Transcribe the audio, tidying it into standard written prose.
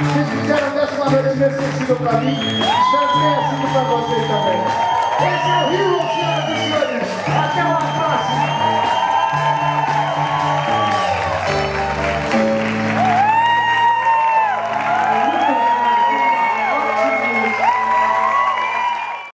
Vocês fizeram dessa uma noite inesquecível pra mim, espero que tenha sido pra vocês também.